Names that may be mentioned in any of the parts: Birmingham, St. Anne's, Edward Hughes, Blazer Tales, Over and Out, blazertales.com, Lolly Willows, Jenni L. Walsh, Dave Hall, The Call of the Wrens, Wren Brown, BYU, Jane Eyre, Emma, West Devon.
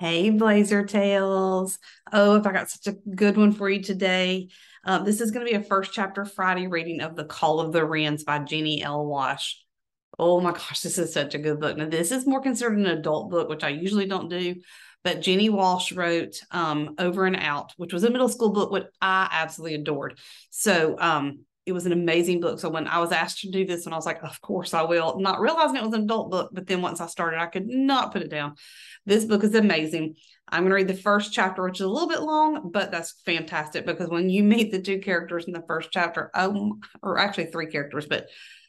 Hey, Blazer Tales. Oh, if I got such a good one for you today. This is going to be a first chapter Friday reading of The Call of the Wrens by Jenni L. Walsh. Oh my gosh, this is such a good book. Now, this is more considered an adult book, which I usually don't do, but Jenni Walsh wrote Over and Out, which was a middle school book, which I absolutely adored. So it was an amazing book. So when I was asked to do this one, I was like, of course I will, not realizing it was an adult book. But then once I started, I could not put it down. This book is amazing. I'm going to read the first chapter, which is a little bit long, but that's fantastic because when you meet the two characters in the first chapter, or actually three characters, but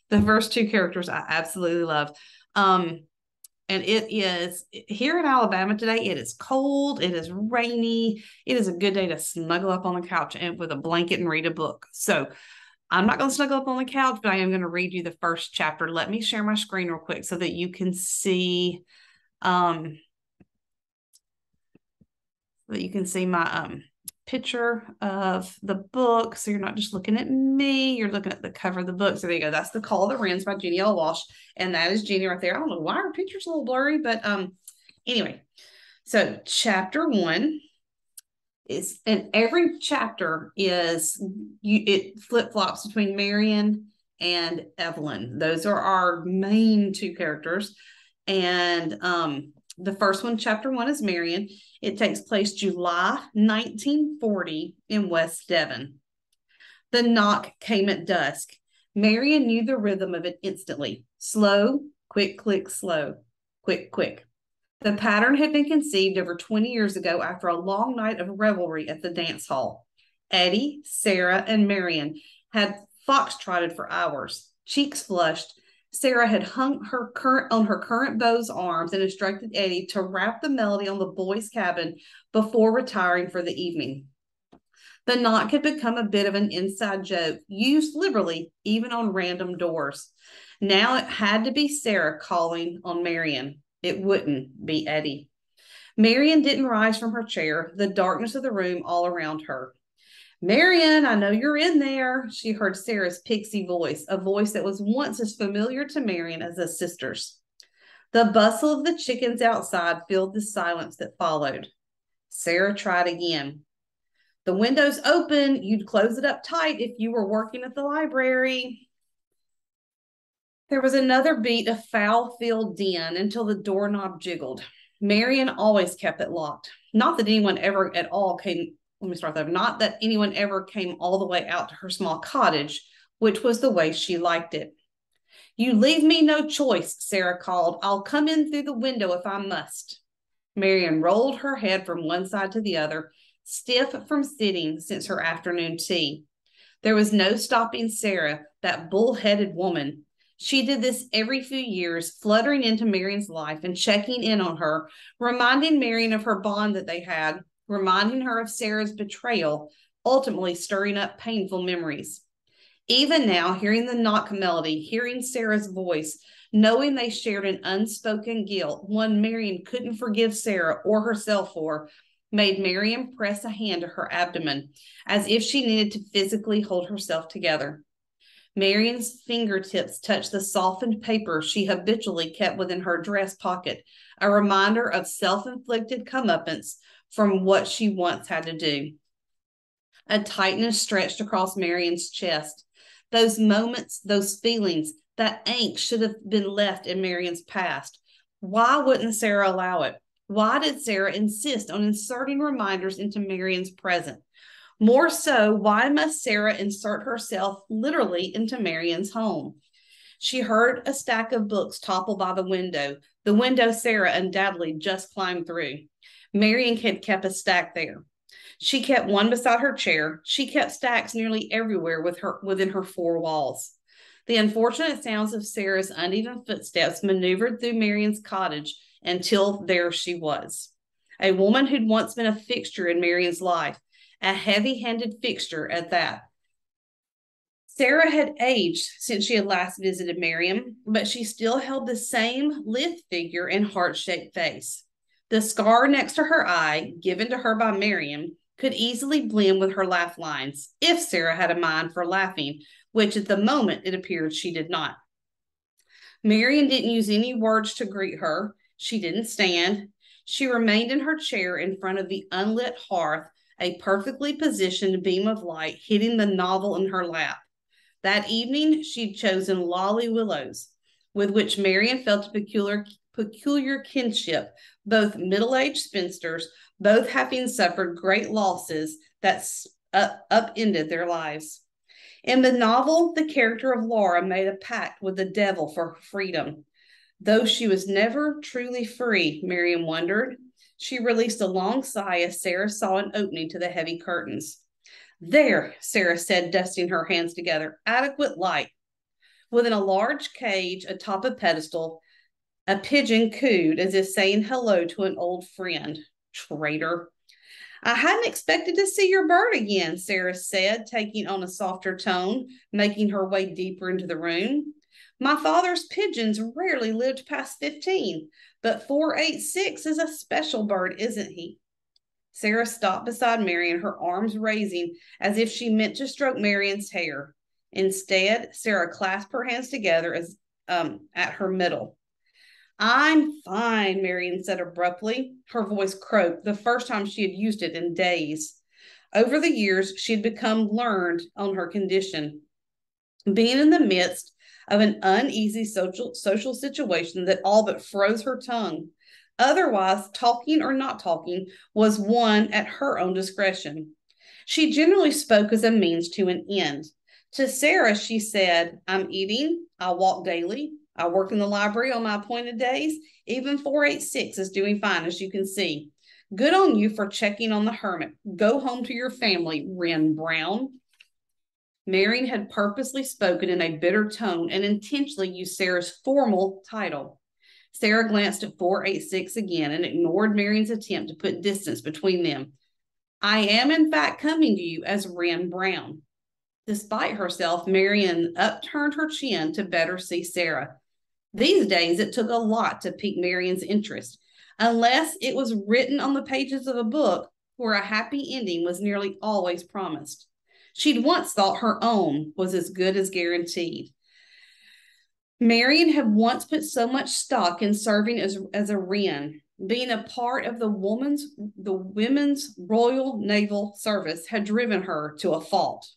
the first two characters I absolutely love. And it is here in Alabama today. It is cold. It is rainy. It is a good day to snuggle up on the couch and with a blanket and read a book. So I'm not going to snuggle up on the couch, but I am going to read you the first chapter. Let me share my screen real quick so that you can see, my picture of the book. So you're not just looking at me, you're looking at the cover of the book. So there you go. That's The Call of the Wrens by Jenni L. Walsh. And that is Jenni right there. I don't know why her picture's a little blurry, but anyway. So chapter one. And every chapter it flip-flops between Marion and Evelyn. Those are our main two characters. And the first one, chapter one, is Marion. It takes place July 1940 in West Devon. The knock came at dusk. Marion knew the rhythm of it instantly. Slow, quick, click, slow, quick, quick. The pattern had been conceived over 20 years ago after a long night of revelry at the dance hall. Eddie, Sarah, and Marion had foxtrotted for hours. Cheeks flushed, Sarah had hung her current beau's arms and instructed Eddie to rap the melody on the boys' cabin before retiring for the evening. The knock had become a bit of an inside joke, used liberally even on random doors. Now it had to be Sarah calling on Marion. It wouldn't be Eddie. Marion didn't rise from her chair, the darkness of the room all around her. Marion, I know you're in there, she heard Sarah's pixie voice, a voice that was once as familiar to Marion as a sister's. The bustle of the chickens outside filled the silence that followed. Sarah tried again. The window's open. You'd close it up tight if you were working at the library. There was another beat of foul-filled din until the doorknob jiggled. Marion always kept it locked. Not that anyone ever came all the way out to her small cottage, which was the way she liked it. You leave me no choice, Sarah called. I'll come in through the window if I must. Marion rolled her head from one side to the other, stiff from sitting since her afternoon tea. There was no stopping Sarah, that bull-headed woman. She did this every few years, fluttering into Marion's life and checking in on her, reminding Marion of her bond that they had, reminding her of Sarah's betrayal, ultimately stirring up painful memories. Even now, hearing the knock melody, hearing Sarah's voice, knowing they shared an unspoken guilt, one Marion couldn't forgive Sarah or herself for, made Marion press a hand to her abdomen, as if she needed to physically hold herself together. Marion's fingertips touched the softened paper she habitually kept within her dress pocket, a reminder of self-inflicted comeuppance from what she once had to do. A tightness stretched across Marion's chest. Those moments, those feelings, that angst should have been left in Marion's past. Why wouldn't Sarah allow it? Why did Sarah insist on inserting reminders into Marion's present? More so, why must Sarah insert herself literally into Marion's home? She heard a stack of books topple by the window Sarah undoubtedly just climbed through. Marion had kept a stack there. She kept one beside her chair. She kept stacks nearly everywhere within her four walls. The unfortunate sounds of Sarah's uneven footsteps maneuvered through Marion's cottage until there she was. A woman who'd once been a fixture in Marion's life, a heavy-handed fixture at that. Sarah had aged since she had last visited Marion, but she still held the same lithe figure and heart-shaped face. The scar next to her eye, given to her by Marion, could easily blend with her laugh lines, if Sarah had a mind for laughing, which at the moment it appeared she did not. Marion didn't use any words to greet her. She didn't stand. She remained in her chair in front of the unlit hearth, a perfectly positioned beam of light hitting the novel in her lap. That evening, she'd chosen Lolly Willows, with which Marian felt a peculiar kinship, both middle-aged spinsters, both having suffered great losses that upended their lives. In the novel, the character of Laura made a pact with the devil for her freedom. Though she was never truly free, Marian wondered. She released a long sigh as Sarah saw an opening to the heavy curtains. "There," Sarah said, dusting her hands together, "adequate light." Within a large cage atop a pedestal, a pigeon cooed as if saying hello to an old friend. "Traitor." "I hadn't expected to see your bird again," Sarah said, taking on a softer tone, making her way deeper into the room. "My father's pigeons rarely lived past 15, but 486 is a special bird, isn't he?" Sarah stopped beside Marian, her arms raising as if she meant to stroke Marian's hair. Instead, Sarah clasped her hands together as at her middle. "I'm fine," Marian said abruptly. Her voice croaked, the first time she had used it in days. Over the years, she had become learned on her condition, being in the midst of an uneasy social situation that all but froze her tongue. Otherwise, talking or not talking was one at her own discretion. She generally spoke as a means to an end. To Sarah, she said, "I'm eating, I walk daily, I work in the library on my appointed days. Even 486 is doing fine, as you can see. Good on you for checking on the hermit. Go home to your family, Wren Brown." Marian had purposely spoken in a bitter tone and intentionally used Sarah's formal title. Sarah glanced at 486 again and ignored Marian's attempt to put distance between them. "I am, in fact, coming to you as Wren Brown." Despite herself, Marian upturned her chin to better see Sarah. These days, it took a lot to pique Marian's interest, unless it was written on the pages of a book where a happy ending was nearly always promised. She'd once thought her own was as good as guaranteed. Marian had once put so much stock in serving as a wren. Being a part of the women's Royal Naval Service had driven her to a fault.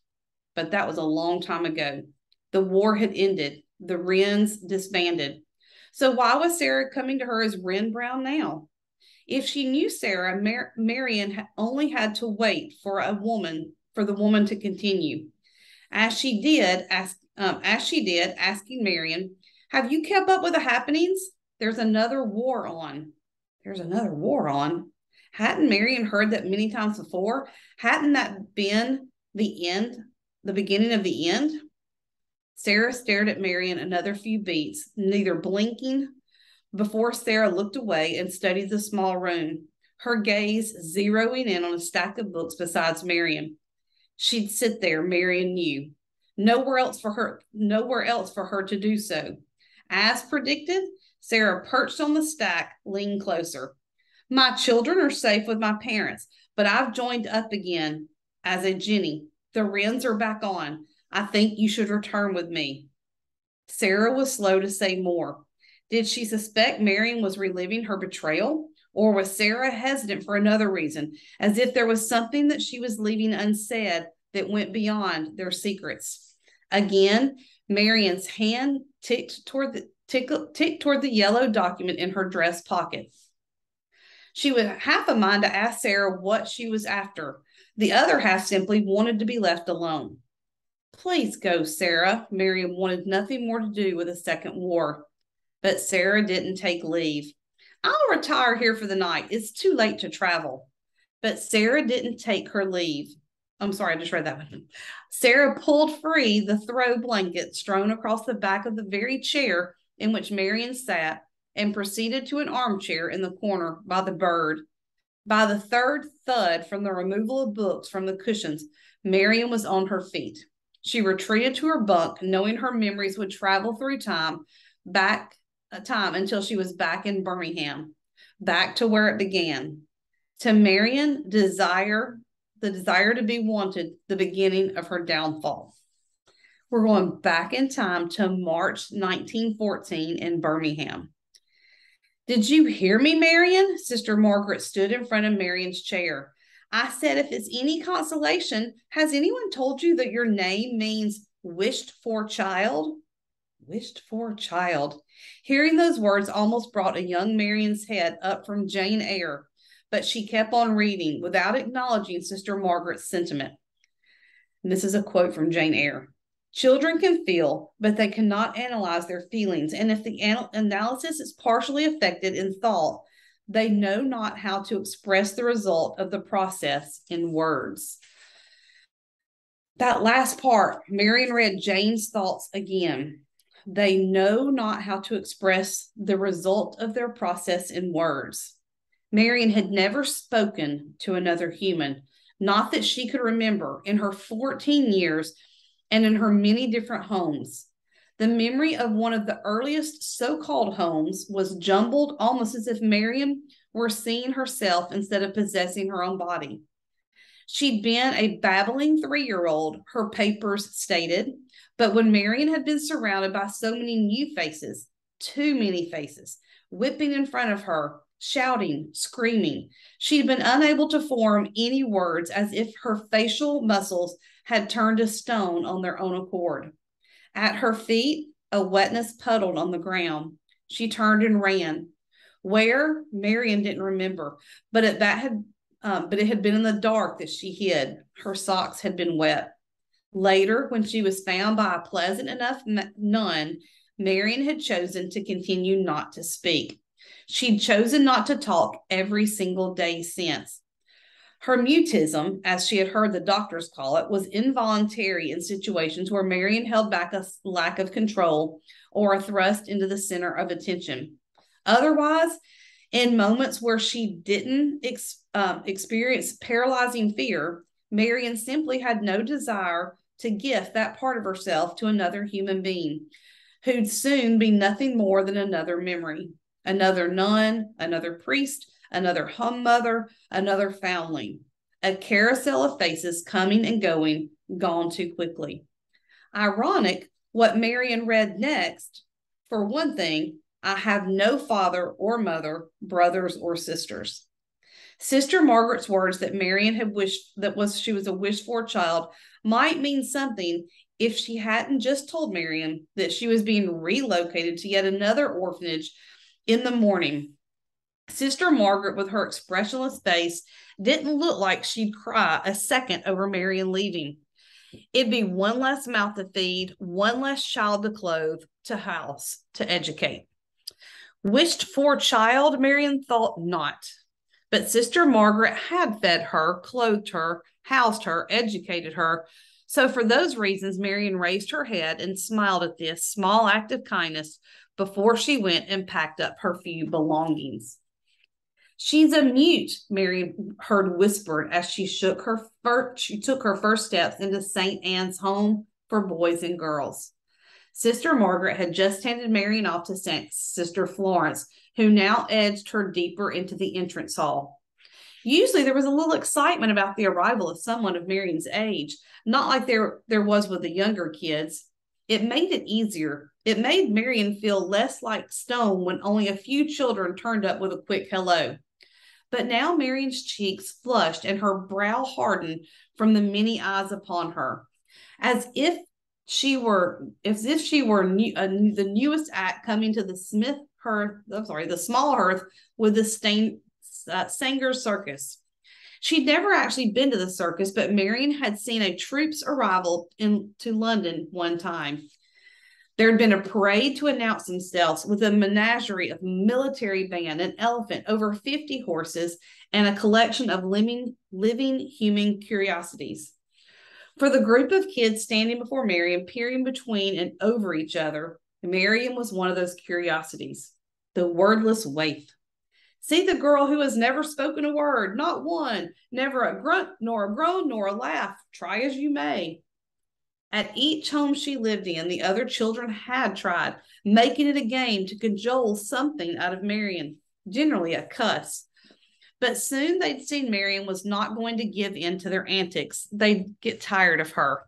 But that was a long time ago. The war had ended. The wrens disbanded. So why was Sarah coming to her as Wren Brown now? If she knew Sarah, Marian only had to wait for the woman to continue. As she did, asking Marian, "Have you kept up with the happenings? There's another war on." There's another war on? Hadn't Marian heard that many times before? Hadn't that been the end, the beginning of the end? Sarah stared at Marian another few beats, neither blinking, before Sarah looked away and studied the small room, her gaze zeroing in on a stack of books beside Marian. She'd sit there, Marian knew. Nowhere else for her to do so. As predicted, Sarah perched on the stack, leaned closer. "My children are safe with my parents, but I've joined up again as a Jenni. The wrens are back on. I think you should return with me." Sarah was slow to say more. Did she suspect Marian was reliving her betrayal? Or was Sarah hesitant for another reason, as if there was something that she was leaving unsaid that went beyond their secrets? Again, Marian's hand ticked toward the yellow document in her dress pocket. She was half a mind to ask Sarah what she was after. The other half simply wanted to be left alone. "Please go, Sarah." Marian wanted nothing more to do with a second war. But Sarah didn't take leave. "I'll retire here for the night. It's too late to travel." But Sarah didn't take her leave. I'm sorry, I just read that one. Sarah pulled free the throw blanket strewn across the back of the very chair in which Marian sat and proceeded to an armchair in the corner by the bird. By the third thud from the removal of books from the cushions, Marian was on her feet. She retreated to her bunk, knowing her memories would travel through time until she was back in Birmingham, back to where it began. To Marian, the desire to be wanted, the beginning of her downfall. We're going back in time to March 1914 in Birmingham. Did you hear me, Marion? Sister Margaret stood in front of Marion's chair. I said, if it's any consolation, has anyone told you that your name means wished for child? Wished for child. Hearing those words almost brought a young Marion's head up from Jane Eyre, but she kept on reading without acknowledging Sister Margaret's sentiment. And this is a quote from Jane Eyre. Children can feel, but they cannot analyze their feelings. And if the analysis is partially affected in thought, they know not how to express the result of the process in words. That last part, Marion read Jane's thoughts again. They know not how to express the result of their process in words. Marion had never spoken to another human, not that she could remember, in her 14 years and in her many different homes. The memory of one of the earliest so-called homes was jumbled, almost as if Marion were seeing herself instead of possessing her own body. She'd been a babbling 3-year-old, her papers stated, but when Marion had been surrounded by so many new faces, too many faces, whipping in front of her, shouting, screaming, she'd been unable to form any words, as if her facial muscles had turned to stone on their own accord. At her feet, a wetness puddled on the ground. She turned and ran. Where? Marion didn't remember, but it had been in the dark that she hid. Her socks had been wet. Later, when she was found by a pleasant enough nun, Marion had chosen to continue not to speak. She'd chosen not to talk every single day since. Her mutism, as she had heard the doctors call it, was involuntary in situations where Marion held back a lack of control or a thrust into the center of attention. Otherwise, in moments where she didn't experience paralyzing fear, Marion simply had no desire to gift that part of herself to another human being, who'd soon be nothing more than another memory, another nun, another priest, another home mother, another foundling, a carousel of faces coming and going, gone too quickly. Ironic, what Marion read next, for one thing, I have no father or mother, brothers or sisters. Sister Margaret's words that Marion had wished she was a wished-for child might mean something if she hadn't just told Marion that she was being relocated to yet another orphanage in the morning. Sister Margaret, with her expressionless face, didn't look like she'd cry a second over Marion leaving. It'd be one less mouth to feed, one less child to clothe, to house, to educate. Wished for child, Marion thought not. But Sister Margaret had fed her, clothed her, housed her, educated her. So for those reasons, Marion raised her head and smiled at this small act of kindness before she went and packed up her few belongings. She's a mute, Marion heard whispered as she took her first steps into St. Anne's home for boys and girls. Sister Margaret had just handed Marion off to Sister Florence, who now edged her deeper into the entrance hall. Usually there was a little excitement about the arrival of someone of Marion's age, not like there was with the younger kids. It made it easier. It made Marion feel less like stone when only a few children turned up with a quick hello. But now Marion's cheeks flushed and her brow hardened from the many eyes upon her, as if she were the newest act coming to the small hearth with the Sanger's circus. She'd never actually been to the circus, but Marion had seen a troupe's arrival to London one time. There had been a parade to announce themselves, with a menagerie of military band, an elephant, over 50 horses, and a collection of living human curiosities. For the group of kids standing before Marion, peering between and over each other, Marion was one of those curiosities, the wordless waif. See the girl who has never spoken a word, not one, never a grunt, nor a groan, nor a laugh, try as you may. At each home she lived in, the other children had tried, making it a game to cajole something out of Marion, generally a cuss. But soon they'd seen Marion was not going to give in to their antics. They'd get tired of her.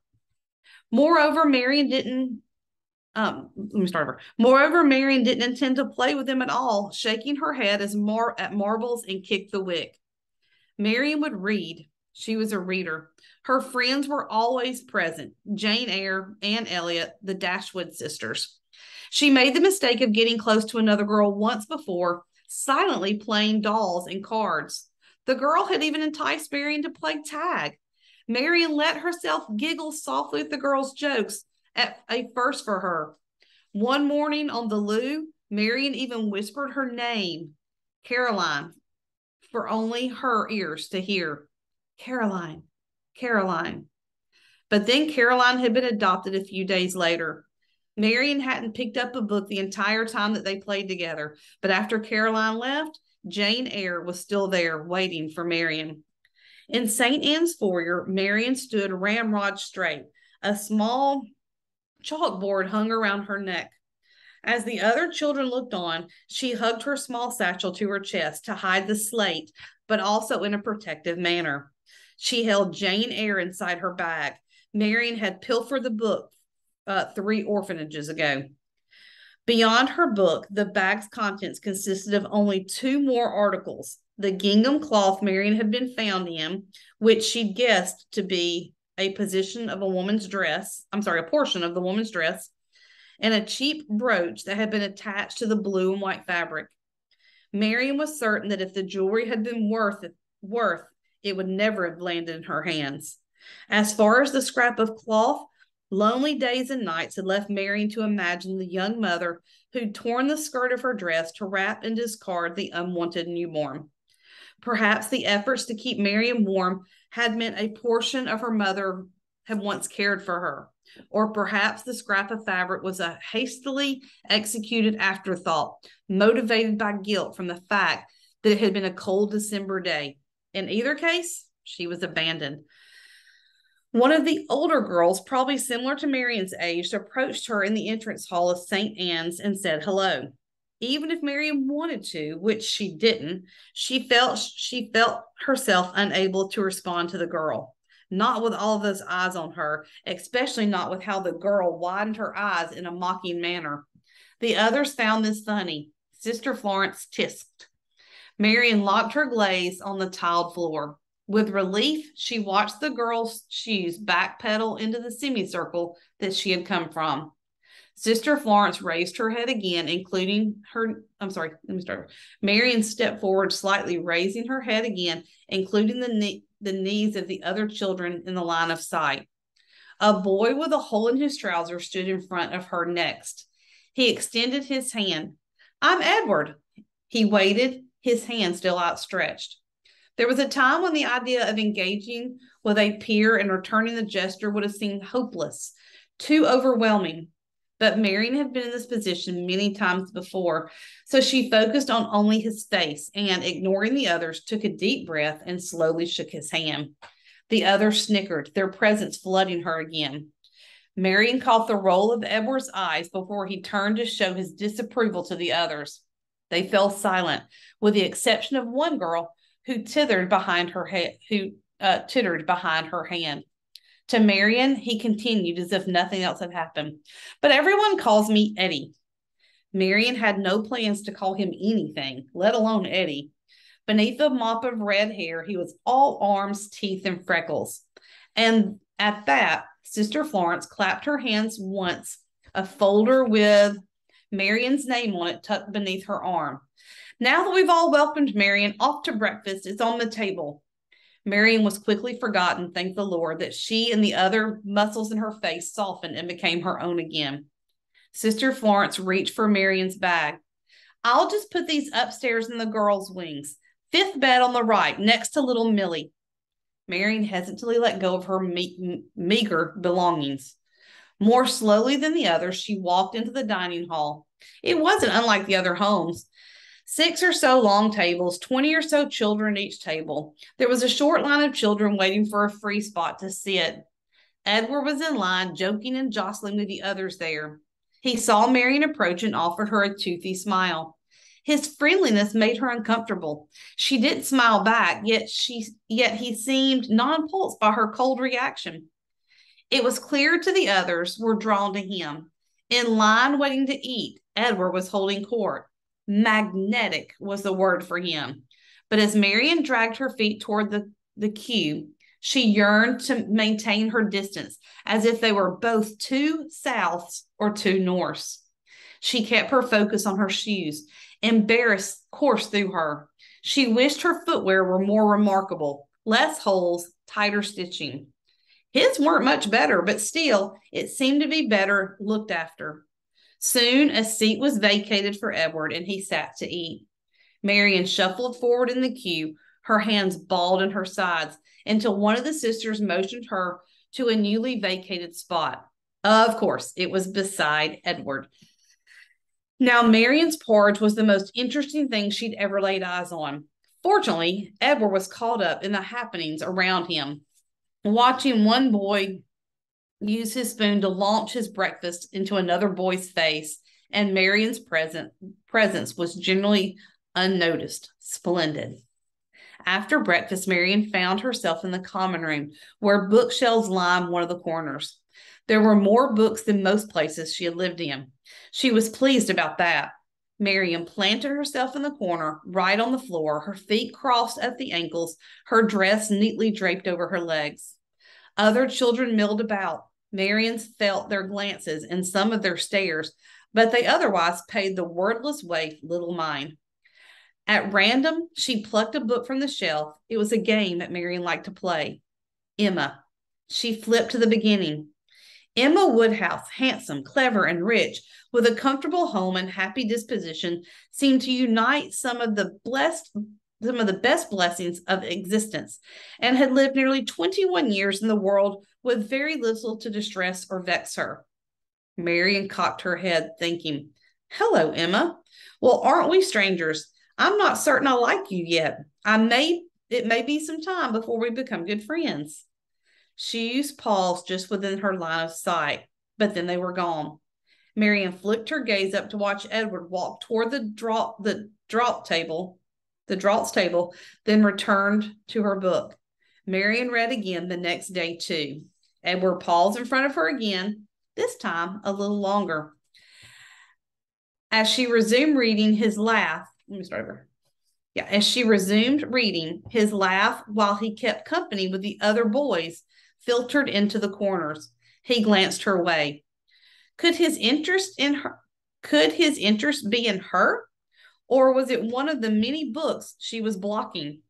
Moreover, Marion didn't Moreover, Marian didn't intend to play with them at all, shaking her head at marbles and kicked the wick. Marian would read. She was a reader. Her friends were always present, Jane Eyre, Anne Elliot, the Dashwood sisters. She made the mistake of getting close to another girl once before, silently playing dolls and cards. The girl had even enticed Marian to play tag. Marian let herself giggle softly at the girl's jokes, at a first for her. One morning on the loo, Marian even whispered her name, Caroline, for only her ears to hear. Caroline, Caroline. But then Caroline had been adopted a few days later. Marian hadn't picked up a book the entire time that they played together, but after Caroline left, Jane Eyre was still there waiting for Marian. In St. Anne's foyer, Marian stood ramrod straight. A small chalkboard hung around her neck. As the other children looked on, she hugged her small satchel to her chest to hide the slate, but also in a protective manner. She held Jane Eyre inside her bag. Marian had pilfered the book 3 orphanages ago. Beyond her book, the bag's contents consisted of only 2 more articles: the gingham cloth Marian had been found in, which she guessed to be a portion of the woman's dress, and a cheap brooch that had been attached to the blue and white fabric. Marian was certain that if the jewelry had been worth, it would never have landed in her hands. As far as the scrap of cloth, lonely days and nights had left Marian to imagine the young mother who'd torn the skirt of her dress to wrap and discard the unwanted newborn. Perhaps the efforts to keep Marian warm had meant a portion of her mother had once cared for her, or perhaps the scrap of fabric was a hastily executed afterthought, motivated by guilt from the fact that it had been a cold December day. In either case, she was abandoned. One of the older girls, probably similar to Marian's age, approached her in the entrance hall of St. Anne's and said hello. Even if Marian wanted to, which she didn't, she felt herself unable to respond to the girl. Not with all those eyes on her, especially not with how the girl widened her eyes in a mocking manner. The others found this funny. Sister Florence tisked. Marian locked her glaze on the tiled floor. With relief, she watched the girl's shoes backpedal into the semicircle that she had come from. Sister Florence raised her head again, Marian stepped forward slightly, raising her head again, including the knees of the other children in the line of sight. A boy with a hole in his trousers stood in front of her next. He extended his hand. "I'm Edward." He waited, his hand still outstretched. There was a time when the idea of engaging with a peer and returning the gesture would have seemed hopeless, too overwhelming. But Marian had been in this position many times before, so she focused on only his face and, ignoring the others, took a deep breath and slowly shook his hand. The others snickered, their presence flooding her again. Marian caught the roll of Edward's eyes before he turned to show his disapproval to the others. They fell silent, with the exception of one girl who tittered behind her hand. To Marian, he continued as if nothing else had happened. "But everyone calls me Eddie." Marian had no plans to call him anything, let alone Eddie. Beneath a mop of red hair, he was all arms, teeth, and freckles. And at that, Sister Florence clapped her hands once, a folder with Marian's name on it tucked beneath her arm. "Now that we've all welcomed Marian off to breakfast, it's on the table." Marian was quickly forgotten, thank the Lord, that she and the other muscles in her face softened and became her own again. Sister Florence reached for Marian's bag. "I'll just put these upstairs in the girls' wings. 5th bed on the right, next to little Millie." Marian hesitantly let go of her meager belongings. More slowly than the others, she walked into the dining hall. It wasn't unlike the other homes. 6 or so long tables, 20 or so children at each table. There was a short line of children waiting for a free spot to sit. Edward was in line, joking and jostling with the others there. He saw Marian approach and offered her a toothy smile. His friendliness made her uncomfortable. She didn't smile back, yet he seemed nonplussed by her cold reaction. It was clear to the others were drawn to him. In line waiting to eat, Edward was holding court. Magnetic was the word for him. But as Marian dragged her feet toward the queue, she yearned to maintain her distance, as if they were both two Souths or two Norths. She kept her focus on her shoes. Embarrassed coursed through her. She wished her footwear were more remarkable, less holes, tighter stitching. His weren't much better, but still, it seemed to be better looked after. Soon, a seat was vacated for Edward, and he sat to eat. Marian shuffled forward in the queue, her hands balled in her sides, until one of the sisters motioned her to a newly vacated spot. Of course, it was beside Edward. Now, Marian's porridge was the most interesting thing she'd ever laid eyes on. Fortunately, Edward was caught up in the happenings around him, watching one boy use his spoon to launch his breakfast into another boy's face, and Marian's presence was generally unnoticed. Splendid. After breakfast, Marian found herself in the common room, where bookshelves lined one of the corners. There were more books than most places she had lived in. She was pleased about that. Marian planted herself in the corner, right on the floor, her feet crossed at the ankles, her dress neatly draped over her legs. Other children milled about. Marian felt their glances and some of their stares, but they otherwise paid the wordless waif little mind. At random, she plucked a book from the shelf. It was a game that Marian liked to play. Emma. She flipped to the beginning. Emma Woodhouse, handsome, clever, and rich, with a comfortable home and happy disposition, seemed to unite some of the best blessings of existence, and had lived nearly 21 years in the world with very little to distress or vex her. Marian cocked her head, thinking, "Hello, Emma. Well, aren't we strangers? I'm not certain I like you yet. It may be some time before we become good friends." Shoes paused just within her line of sight, but then they were gone. Marian flicked her gaze up to watch Edward walk toward the draughts table, then returned to her book. Marian read again the next day too. Edward paused in front of her again, this time a little longer. As she resumed reading, his laugh, while he kept company with the other boys, filtered into the corners. He glanced her way. Could his interest be in her? Or was it one of the many books she was blocking?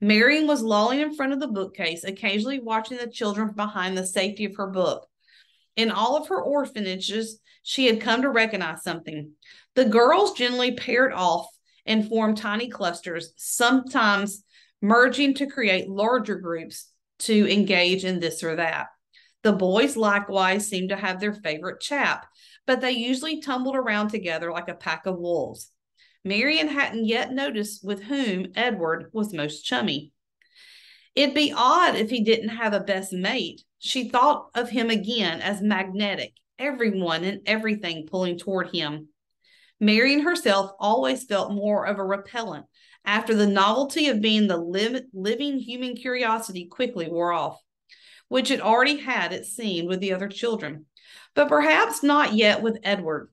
Marian was lolling in front of the bookcase, occasionally watching the children behind the safety of her book. In all of her orphanages, she had come to recognize something. The girls generally paired off and formed tiny clusters, sometimes merging to create larger groups to engage in this or that. The boys likewise seemed to have their favorite chap, but they usually tumbled around together like a pack of wolves. Marian hadn't yet noticed with whom Edward was most chummy. It'd be odd if he didn't have a best mate. She thought of him again as magnetic, everyone and everything pulling toward him. Marian herself always felt more of a repellent after the novelty of being the living human curiosity quickly wore off, which it already had, it seemed, with the other children, but perhaps not yet with Edward.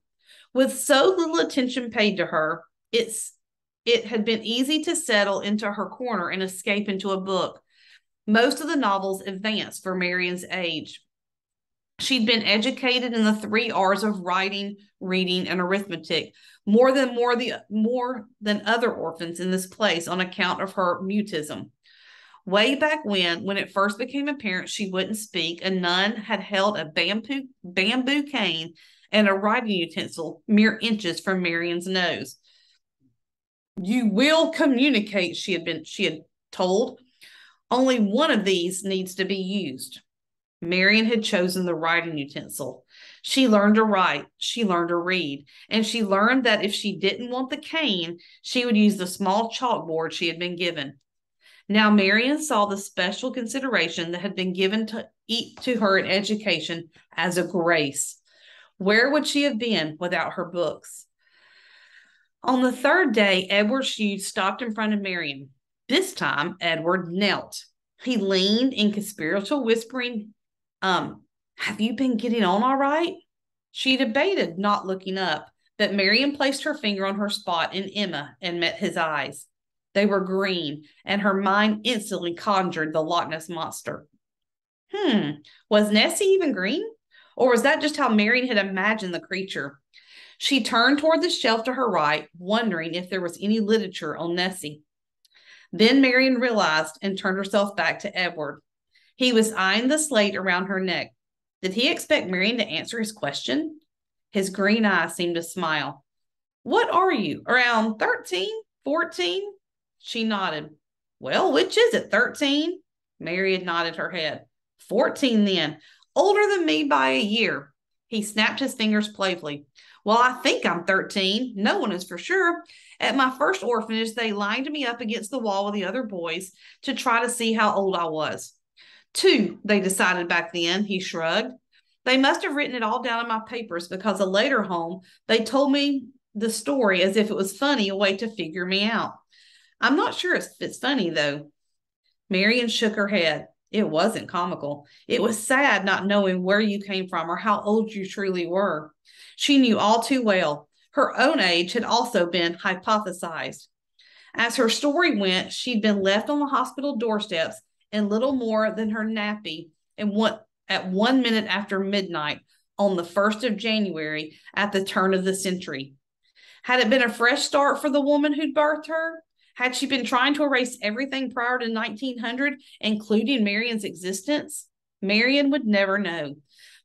With so little attention paid to her, it had been easy to settle into her corner and escape into a book. Most of the novels advanced for Marian's age. She'd been educated in the 3 R's of writing, reading, and arithmetic, more than other orphans in this place on account of her mutism. Way back when it first became apparent she wouldn't speak, a nun had held a bamboo cane and a writing utensil mere inches from Marian's nose. "You will communicate," she had told. "Only one of these needs to be used." Marian had chosen the writing utensil. She learned to write, she learned to read, and she learned that if she didn't want the cane, she would use the small chalkboard she had been given. Now Marian saw the special consideration that had been given to her in education as a grace. Where would she have been without her books? On the third day, Edward Hughes stopped in front of Marian. This time, Edward knelt. He leaned in conspiratorial whispering, "Have you been getting on all right?" She debated not looking up, but Marian placed her finger on her spot in Emma and met his eyes. They were green, and her mind instantly conjured the Loch Ness Monster. Was Nessie even green? Or was that just how Marian had imagined the creature? She turned toward the shelf to her right, wondering if there was any literature on Nessie. Then Marian realized and turned herself back to Edward. He was eyeing the slate around her neck. Did he expect Marian to answer his question? His green eyes seemed to smile. What are you, around 13, 14? She nodded. Well, which is it, 13? Marian nodded her head. 14 then, older than me by a year. He snapped his fingers playfully. Well, I think I'm 13. No one is for sure. At my first orphanage, they lined me up against the wall with the other boys to try to see how old I was. 2, they decided back then, he shrugged. They must have written it all down in my papers because a later home, they told me the story as if it was funny, a way to figure me out. I'm not sure if it's funny, though. Marian shook her head. It wasn't comical. It was sad not knowing where you came from or how old you truly were. She knew all too well. Her own age had also been hypothesized. As her story went, she'd been left on the hospital doorsteps in little more than her nappy and at 1 minute after midnight on the 1st of January at the turn of the century. Had it been a fresh start for the woman who'd birthed her? Had she been trying to erase everything prior to 1900, including Marian's existence? Marian would never know.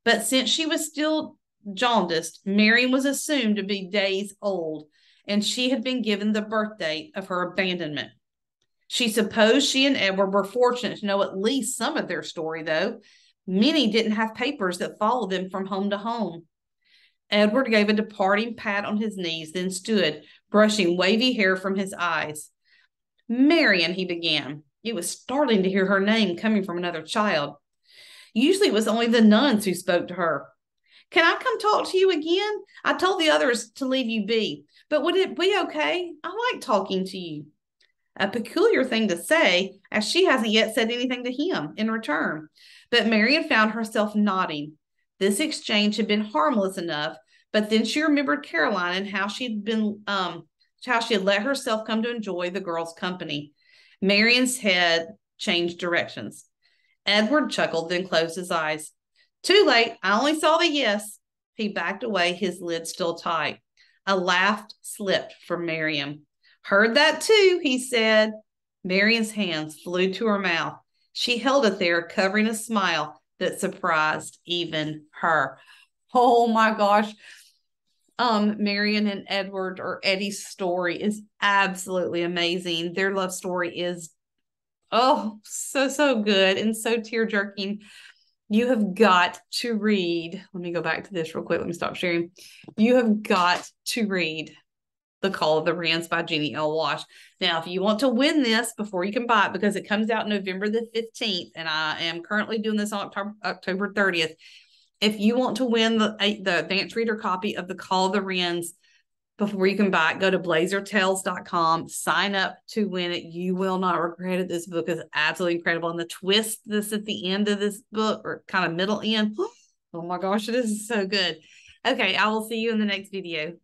But since she was still jaundiced, Marian was assumed to be days old, and she had been given the birth date of her abandonment. She supposed she and Edward were fortunate to know at least some of their story, though. Many didn't have papers that followed them from home to home. Edward gave a departing pat on his knees, then stood, brushing wavy hair from his eyes. Marian, he began. It was startling to hear her name coming from another child. Usually it was only the nuns who spoke to her. Can I come talk to you again? I told the others to leave you be, but would it be okay? I like talking to you. A peculiar thing to say, as she hasn't yet said anything to him in return. But Marian found herself nodding. This exchange had been harmless enough, but then she remembered Caroline and how she'd been, how she had let herself come to enjoy the girl's company. Marian's head changed directions. Edward chuckled, then closed his eyes. Too late. I only saw the yes. He backed away, his lid still tight. A laugh slipped from Marian. Heard that too, he said. Marian's hands flew to her mouth. She held it there, covering a smile that surprised even her. Oh my gosh. Marian and Edward, or Eddie's story, is absolutely amazing. Their love story is, so good and so tear-jerking. You have got to read. Let me go back to this real quick. Let me stop sharing. You have got to read The Call of the Wrens by Jenni L. Walsh. Now, if you want to win this before you can buy it, because it comes out November the 15th, and I am currently doing this on October 30th. If you want to win the advanced reader copy of The Call of the Wrens before you can buy it, go to blazertales.com, sign up to win it. You will not regret it. This book is absolutely incredible. And the twist this at the end of this book, or kind of middle end, oh my gosh, this is so good. Okay, I will see you in the next video.